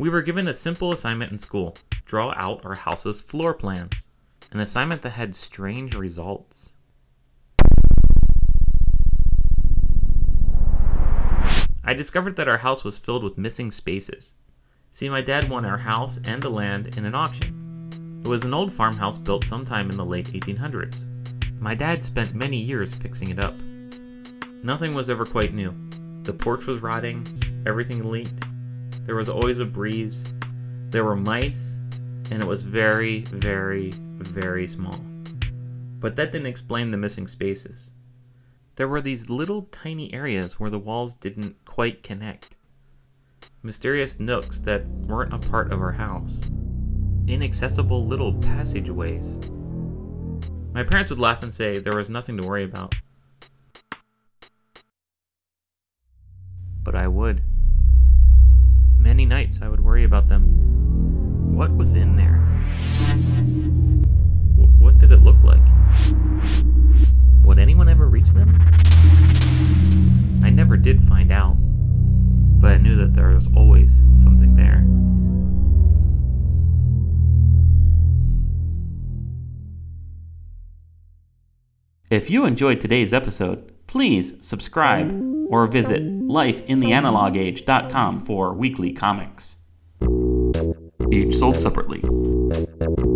We were given a simple assignment in school, draw out our house's floor plans, an assignment that had strange results. I discovered that our house was filled with missing spaces. See, my dad won our house and the land in an auction. It was an old farmhouse built sometime in the late 1800s. My dad spent many years fixing it up. Nothing was ever quite new. The porch was rotting, everything leaked. There was always a breeze, there were mice, and it was very, very, very small. But that didn't explain the missing spaces. There were these little tiny areas where the walls didn't quite connect. Mysterious nooks that weren't a part of our house. Inaccessible little passageways. My parents would laugh and say there was nothing to worry about. But I would. Many nights I would worry about them. What was in there? What did it look like? Would anyone ever reach them? I never did find out, but I knew that there was always something there. If you enjoyed today's episode, please subscribe or visit lifeintheanalogage.com for weekly comics, each sold separately.